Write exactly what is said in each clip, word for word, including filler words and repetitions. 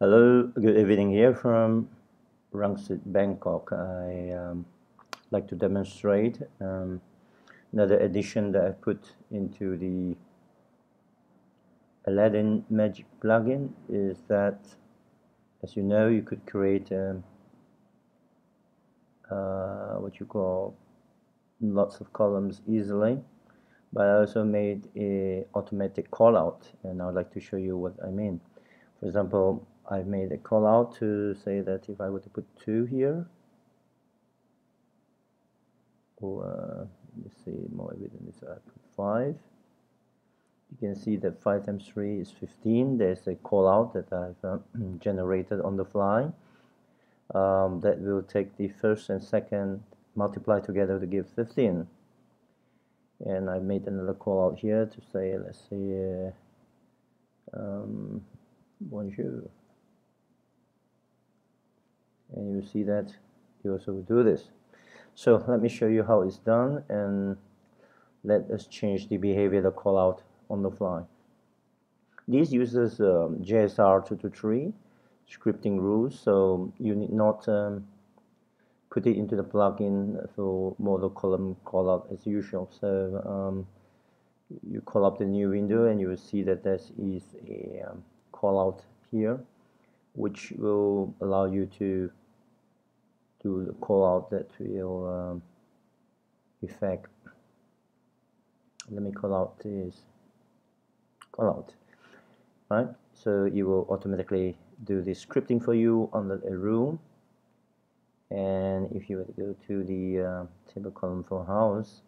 Hello, good evening, here from Rungsit, Bangkok. I um, like to demonstrate um, another addition that I put into the Aladdin Magic Plugin. Is that, as you know, you could create um, uh, what you call lots of columns easily, but I also made a automatic callout, and I would like to show you what I mean. For example, I've made a callout to say that if I were to put two here, or uh, let's see, more evidently, so I put five. You can see that five times three is fifteen. There's a callout that I've uh, generated on the fly um, that will take the first and second, multiply together to give fifteen. And I made another call out here to say, let's say, uh, um, bonjour. And you see that you also do this. So let me show you how it's done, and let us change the behavior of the call out on the fly. This uses um, J S R two two three scripting rules, so you need not um, put it into the plugin for model column callout as usual. So um, you call up the new window, and you will see that there is a um, callout here, which will allow you to do the callout that will um, effect. Let me call out this callout, right? So it will automatically do the scripting for you under a rule. And if you were to go to the uh, table column for house,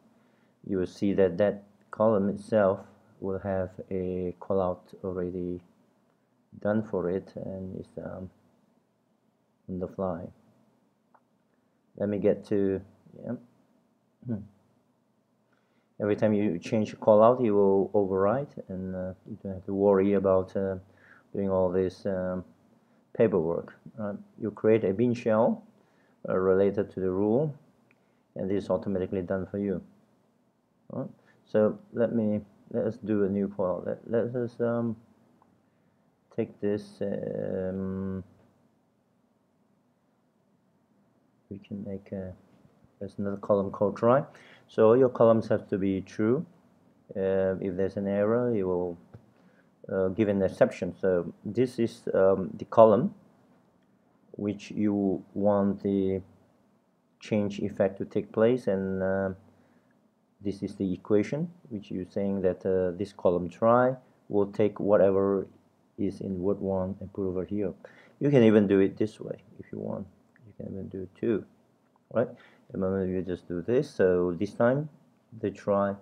you will see that that column itself will have a callout already done for it, and it's um, on the fly. Let me get to, yeah. Every time you change a callout, you will overwrite, and uh, you don't have to worry about uh, doing all this um, paperwork. Right? You create a bean shell Uh, related to the rule, and this is automatically done for you. All right. So let me let us do a new call. Let, let us um, take this. Um, we can make a, there's another column called try. So all your columns have to be true. Uh, if there's an error, it will uh, give an exception. So this is um, the column which you want the change effect to take place, and uh, this is the equation which you're saying that uh, this column try will take whatever is in word one and put over here. You can even do it this way if you want. You can even do it too, right? At the moment you just do this, so this time the try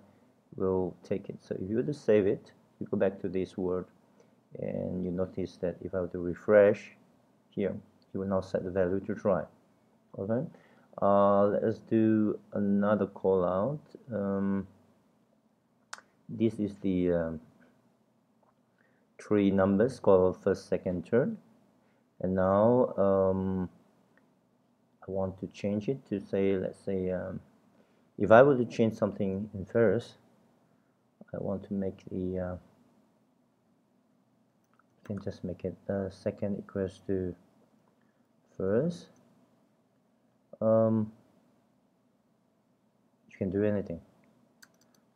will take it. So if you just save it, you go back to this word, and you notice that if I were to refresh here, you will now set the value to try. Okay, uh, let's do another call out. Um, this is the um, three numbers called first, second, third, and now um, I want to change it to say, let's say, um, if I were to change something in first, I want to make the uh, I can just make it uh, second equals to first. Um, you can do anything,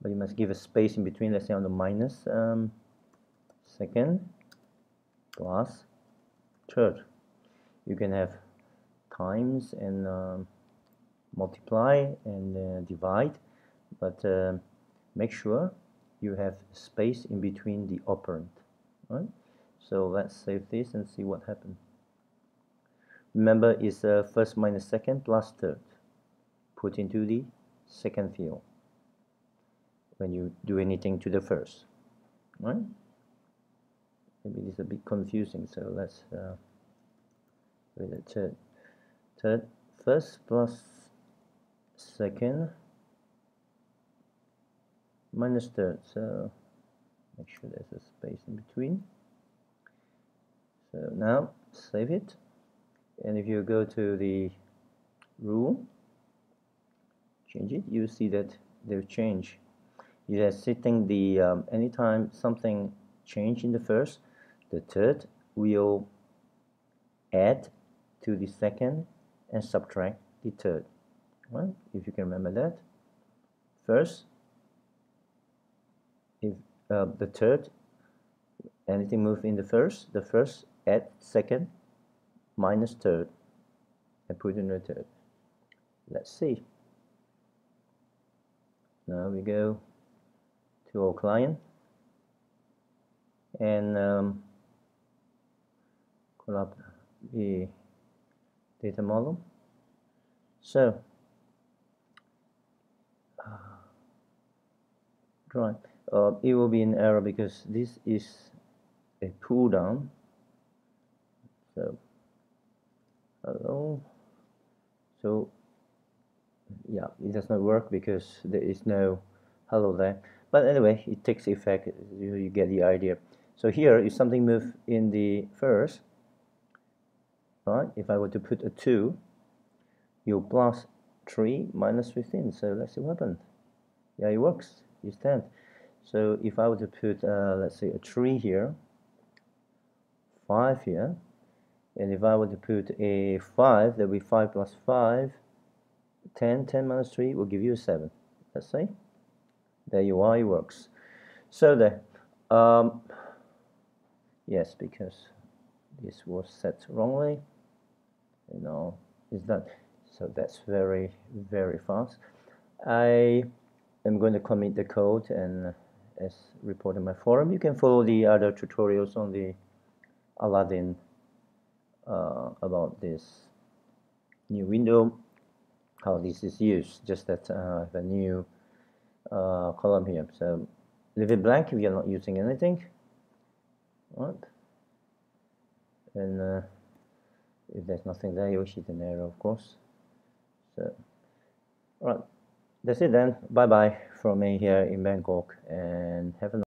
but you must give a space in between. Let's say on the minus, um, second plus third. You can have times and um, multiply and uh, divide, but uh, make sure you have space in between the operand. Right? So let's save this and see what happens. Remember, it's uh, first minus second plus third. Put into the second field when you do anything to the first. Right? Maybe it's a bit confusing, so let's uh, with the third. Third, first plus second minus third. So make sure there's a space in between. So now save it. And if you go to the rule, change it, you see that they've changed. You are setting the um, anytime something change in the first, The third will add to the second and subtract the third. Right? If you can remember that. First, if uh, the third, anything move in the first, the first add second minus third and put in the third. Let's see. Now we go to our client and um, call up the data model. So uh, right, uh, it will be an error because this is a pull down. So hello. So yeah, it does not work because there is no hello there. But anyway, it takes effect. You, you get the idea. So here, if something moves in the first, right? If I were to put a two, you plus three minus fifteen. So let's see what happens. Yeah, it works. You stand. So if I were to put, uh, let's say, a three here, five here, and if I were to put a five, that would be five plus five. ten, ten minus three will give you a seven. Let's see. There you are, it works. So there, um, yes, because this was set wrongly, you know, is that so? That's very, very fast. I am going to commit the code and, as reported in my forum, you can follow the other tutorials on the Aladdin uh, about this new window, how this is used. Just that uh, the new uh, column here. So leave it blank if you're not using anything. All right. And uh, if there's nothing there, you'll hit an error, of course. So, all right. That's it then. Bye bye from me here in Bangkok, and have a nice day.